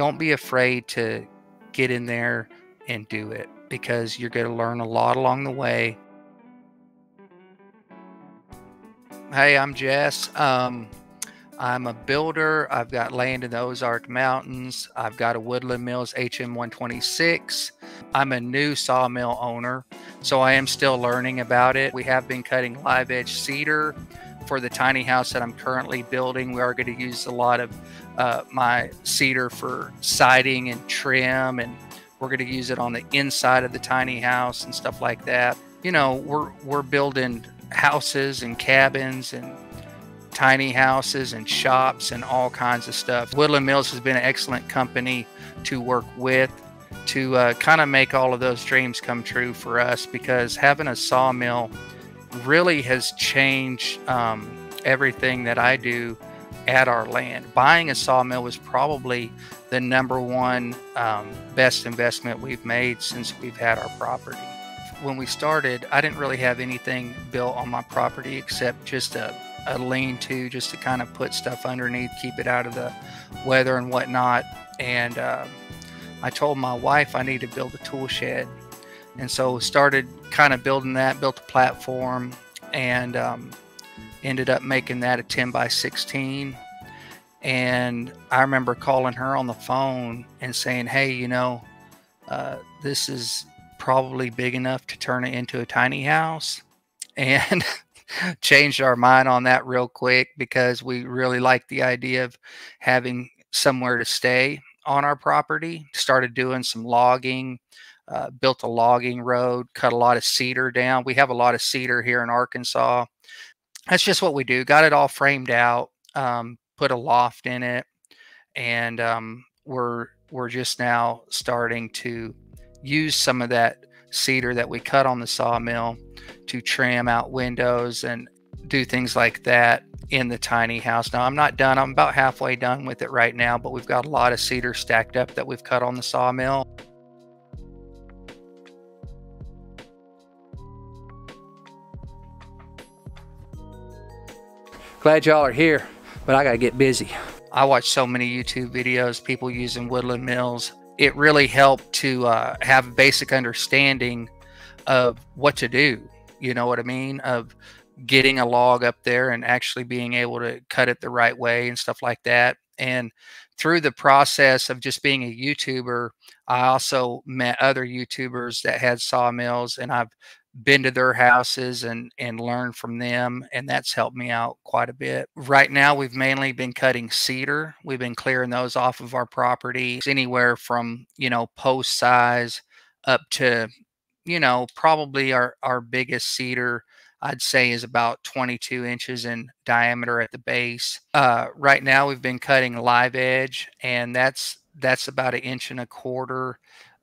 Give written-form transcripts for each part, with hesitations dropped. don't be afraid to get in there and do it, because you're going to learn a lot along the way. Hey, I'm Jess. I'm a builder. I've got land in the Ozark Mountains. I've got a Woodland Mills HM126. I'm a new sawmill owner, so I am still learning about it. We have been cutting live edge cedar for the tiny house that I'm currently building. We are going to use a lot of my cedar for siding and trim, and we're going to use it on the inside of the tiny house and stuff like that. You know, we're building houses and cabins and tiny houses and shops and all kinds of stuff. Woodland Mills has been an excellent company to work with to kind of make all of those dreams come true for us, because having a sawmill really has changed everything that I do at our land. Buying a sawmill was probably the #1 best investment we've made since we've had our property. When we started, I didn't really have anything built on my property except just a lean-to, just to kind of put stuff underneath, keep it out of the weather and whatnot. And I told my wife I need to build a tool shed, and so started kind of building that, built a platform, and ended up making that a 10 by 16. And I remember calling her on the phone and saying, hey, you know, this is probably big enough to turn it into a tiny house. And changed our mind on that real quick, because we really liked the idea of having somewhere to stay on our property. Started doing some logging, built a logging road, cut a lot of cedar down. We have a lot of cedar here in Arkansas. That's just what we do. Got it all framed out, put a loft in it, and we're just now starting to use some of that cedar that we cut on the sawmill to trim out windows and do things like that in the tiny house. Now, I'm not done. I'm about halfway done with it right now, but we've got a lot of cedar stacked up that we've cut on the sawmill. Glad y'all are here, but I gotta get busy. I watch so many YouTube videos, people using Woodland Mills. It really helped to have a basic understanding of what to do, you know what I mean, of getting a log up there and actually being able to cut it the right way and stuff like that. And through the process of just being a YouTuber, I also met other YouTubers that had sawmills, and I've been to their houses and learned from them, and that's helped me out quite a bit. Right now, we've mainly been cutting cedar. We've been clearing those off of our property, anywhere from, you know, post size up to, you know, probably our biggest cedar, I'd say, is about 22 inches in diameter at the base. Right now, we've been cutting live edge, and that's about 1.25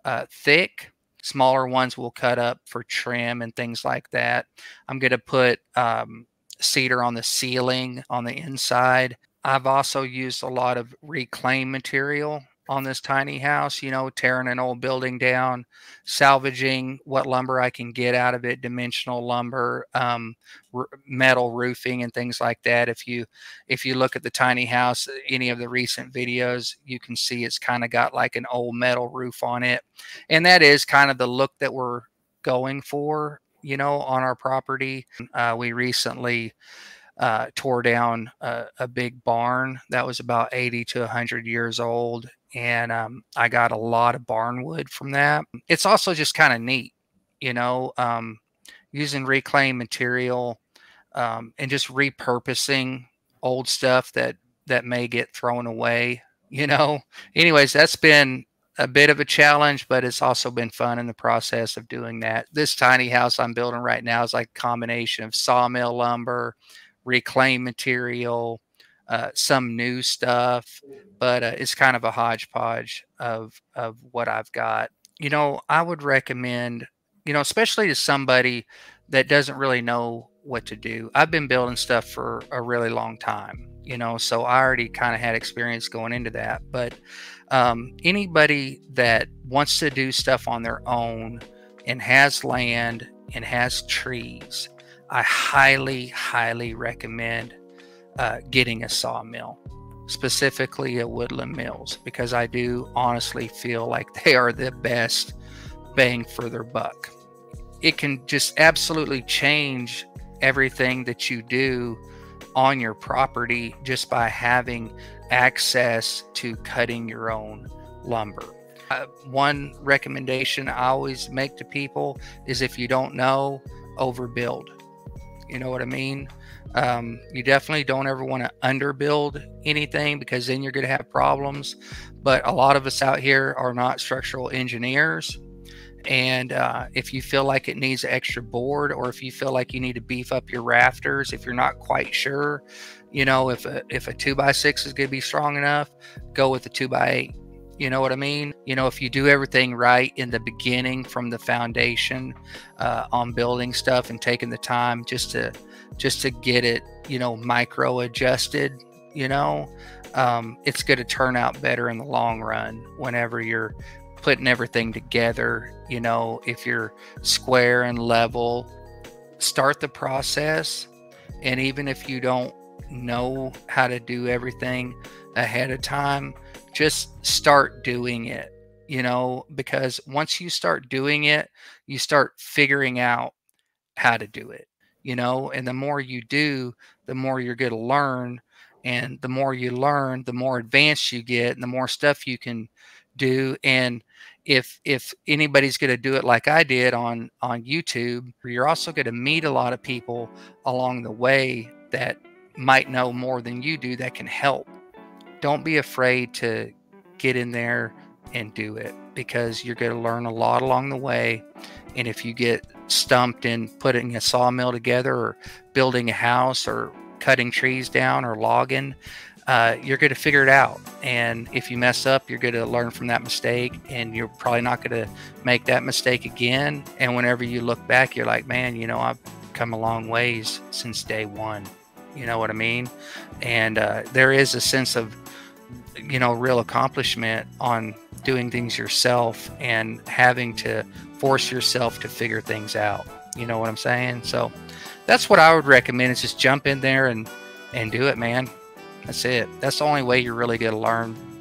inches thick. Smaller ones we'll cut up for trim and things like that. I'm going to put cedar on the ceiling on the inside. I've also used a lot of reclaimed material on this tiny house, you know, tearing an old building down, salvaging what lumber I can get out of it, dimensional lumber, metal roofing and things like that. If you look at the tiny house, any of the recent videos, you can see it's kind of got like an old metal roof on it. And that is kind of the look that we're going for, you know, on our property. We recently tore down a big barn that was about 80 to 100 years old. And I got a lot of barn wood from that. It's also just kind of neat, you know, using reclaimed material and just repurposing old stuff that may get thrown away, you know. Anyways, that's been a bit of a challenge, but it's also been fun in the process of doing that. This tiny house I'm building right now is like a combination of sawmill lumber, reclaimed material, some new stuff, but it's kind of a hodgepodge of what I've got. You know, I would recommend, you know, especially to somebody that doesn't really know what to do. I've been building stuff for a really long time, you know, so I already kind of had experience going into that. But anybody that wants to do stuff on their own and has land and has trees, I highly recommend getting a sawmill. specifically at Woodland Mills, because I do honestly feel like they are the best bang for their buck. It can just absolutely change everything that you do on your property just by having access to cutting your own lumber. One recommendation I always make to people is, if you don't know, overbuild. You know what I mean? You definitely don't ever want to underbuild anything, because then you're going to have problems. But a lot of us out here are not structural engineers. And if you feel like it needs an extra board, or if you feel like you need to beef up your rafters, if you're not quite sure, you know, if a 2x6 is going to be strong enough, go with a 2x8. You know what I mean? You know, if you do everything right in the beginning, from the foundation on building stuff, and taking the time just to get it, you know, micro adjusted, you know, it's going to turn out better in the long run whenever you're putting everything together. You know, if you're square and level, start the process. And even if you don't know how to do everything ahead of time, just start doing it, you know, because once you start doing it, you start figuring out how to do it, you know, and the more you do, the more you're going to learn. And the more you learn, the more advanced you get, and the more stuff you can do. And if anybody's going to do it like I did on YouTube, you're also going to meet a lot of people along the way that might know more than you do that can help. Don't be afraid to get in there and do it, because you're going to learn a lot along the way. And if you get stumped in putting a sawmill together, or building a house, or cutting trees down, or logging, you're going to figure it out. And if you mess up, you're going to learn from that mistake, and you're probably not going to make that mistake again. And whenever you look back, you're like, man, you know, I've come a long ways since day one. You know what I mean? And there is a sense of, you know, real accomplishment on doing things yourself and having to force yourself to figure things out. You know what I'm saying? So that's what I would recommend, is just jump in there and do it, man. That's it. That's the only way you're really going to learn.